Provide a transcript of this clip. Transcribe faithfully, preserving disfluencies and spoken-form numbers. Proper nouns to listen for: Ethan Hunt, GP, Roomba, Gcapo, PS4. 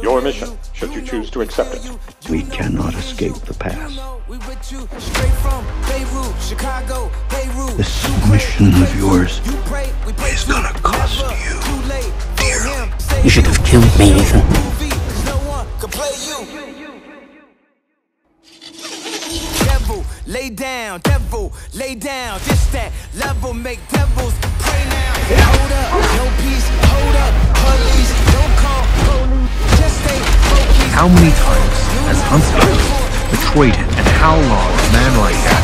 Your mission, should you choose to accept it. We cannot escape the past. This mission of yours is gonna cost you dearly. You should have killed me, Ethan. Devil, lay down, devil, lay down. This that level make devils pray now. Hold up, no peace, hold up, police, don't call police, just stay focused. How many times has Hunt betrayed him, and how long a man like that